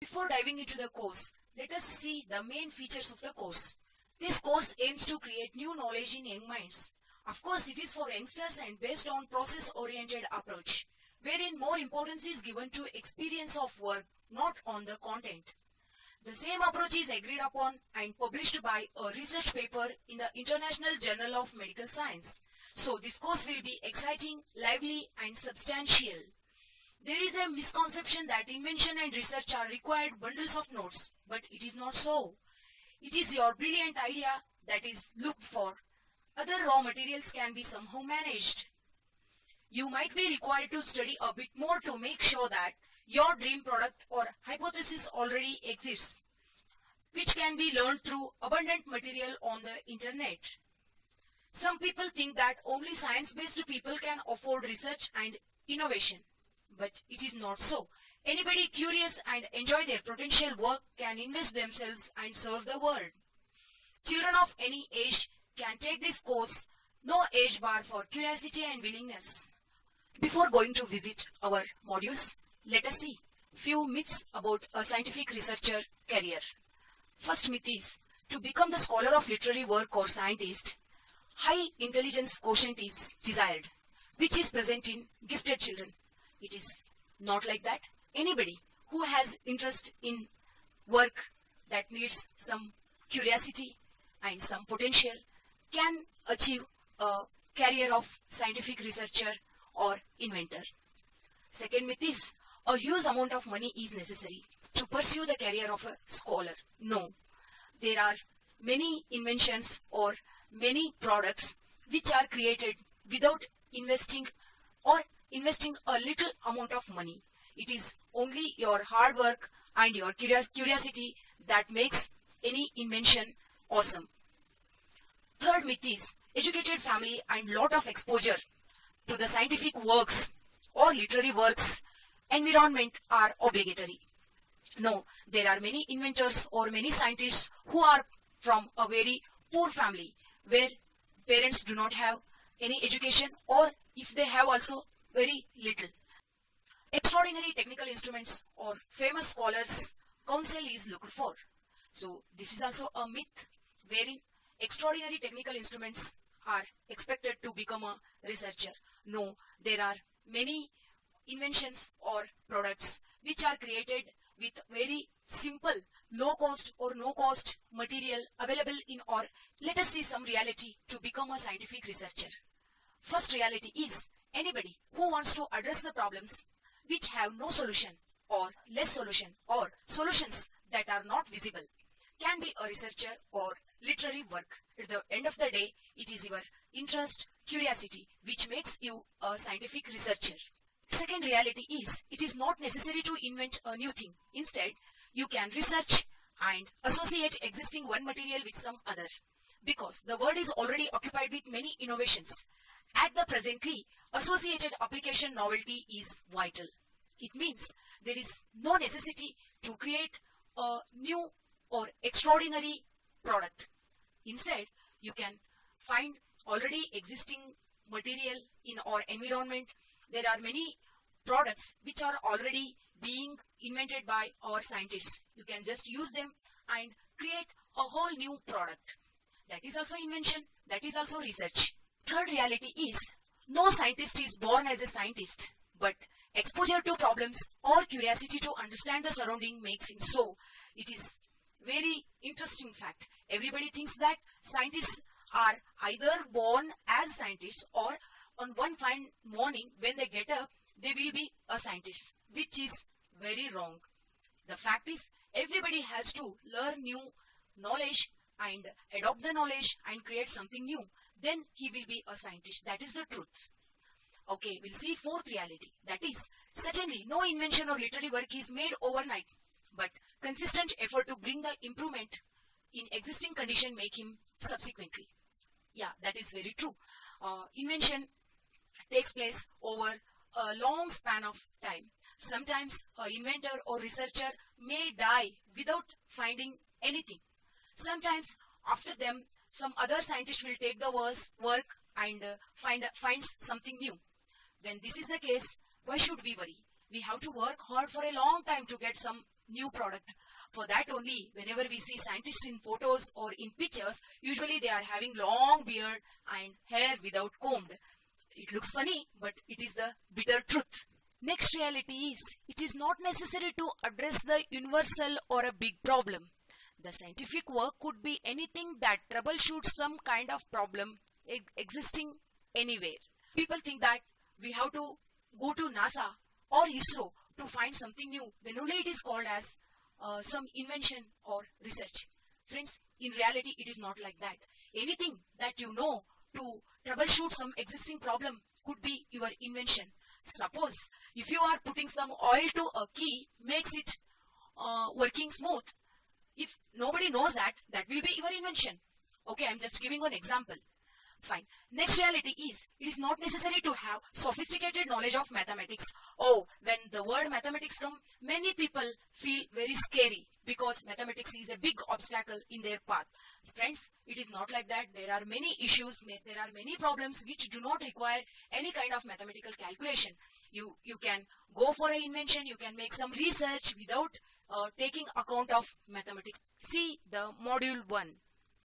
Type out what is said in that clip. Before diving into the course, let us see the main features of the course. This course aims to create new knowledge in young minds. Of course, it is for youngsters and based on process-oriented approach, wherein more importance is given to experience of work, not on the content. The same approach is agreed upon and published by a research paper in the International Journal of Medical Science. So, this course will be exciting, lively and substantial. There is a misconception that invention and research are required bundles of notes, but it is not so. It is your brilliant idea that is looked for. Other raw materials can be somehow managed. You might be required to study a bit more to make sure that your dream product or hypothesis already exists, which can be learned through abundant material on the internet. Some people think that only science-based people can afford research and innovation. But it is not so. Anybody curious and enjoy their potential work can invest themselves and serve the world. Children of any age can take this course. No age bar for curiosity and willingness. Before going to visit our modules, let us see few myths about a scientific researcher career. First myth is, to become the scholar of literary work or scientist, high intelligence quotient is desired, which is present in gifted children. It is not like that. Anybody who has interest in work that needs some curiosity and some potential can achieve a career of scientific researcher or inventor. Second myth is, a huge amount of money is necessary to pursue the career of a scholar. No, there are many inventions or many products which are created without investing or investing a little amount of money. It is only your hard work and your curiosity that makes any invention awesome. Third myth is, educated family and lot of exposure to the scientific works or literary works environment are obligatory. No, there are many inventors or many scientists who are from a very poor family where parents do not have any education, or if they have also very little. Extraordinary technical instruments or famous scholars' counsel is looked for. So this is also a myth wherein extraordinary technical instruments are expected to become a researcher. No, there are many inventions or products which are created with very simple, low cost or no cost material available in, or let us see some reality to become a scientific researcher. First reality is, anybody who wants to address the problems which have no solution or less solution or solutions that are not visible can be a researcher or literary work. At the end of the day, it is your interest, curiosity which makes you a scientific researcher. Second reality is, it is not necessary to invent a new thing. Instead, you can research and associate existing one material with some other, because the world is already occupied with many innovations. At the presently, associated application novelty is vital. It means there is no necessity to create a new or extraordinary product. Instead, you can find already existing material in our environment. There are many products which are already being invented by our scientists. You can just use them and create a whole new product. That is also invention. That is also research. Third reality is, no scientist is born as a scientist, but exposure to problems or curiosity to understand the surrounding makes him so. It is very interesting fact. Everybody thinks that scientists are either born as scientists or on one fine morning when they get up, they will be a scientist, which is very wrong. The fact is, everybody has to learn new knowledge and adopt the knowledge and create something new. Then he will be a scientist. That is the truth. Okay, we'll see fourth reality. That is, certainly no invention or literary work is made overnight, but consistent effort to bring the improvement in existing condition make him subsequently. Yeah, that is very true. Invention takes place over a long span of time. Sometimes an inventor or researcher may die without finding anything. Sometimes after them, some other scientist will take the work and finds something new. When this is the case, why should we worry? We have to work hard for a long time to get some new product. For that only, whenever we see scientists in photos or in pictures, usually they are having long beard and hair without combed. It looks funny, but it is the bitter truth. Next reality is, it is not necessary to address the universal or a big problem. The scientific work could be anything that troubleshoots some kind of problem existing anywhere. People think that we have to go to NASA or ISRO to find something new. Then only it is called as some invention or research. Friends, in reality it is not like that. Anything that you know to troubleshoot some existing problem could be your invention. Suppose if you are putting some oil to a key, makes it working smooth. If nobody knows that, that will be your invention. Okay, I'm just giving one example. Fine. Next reality is, it is not necessary to have sophisticated knowledge of mathematics. Oh, when the word mathematics comes, many people feel very scary because mathematics is a big obstacle in their path. Friends, it is not like that. There are many issues, there are many problems which do not require any kind of mathematical calculation. You can go for an invention, you can make some research without taking account of mathematics. See the module 1.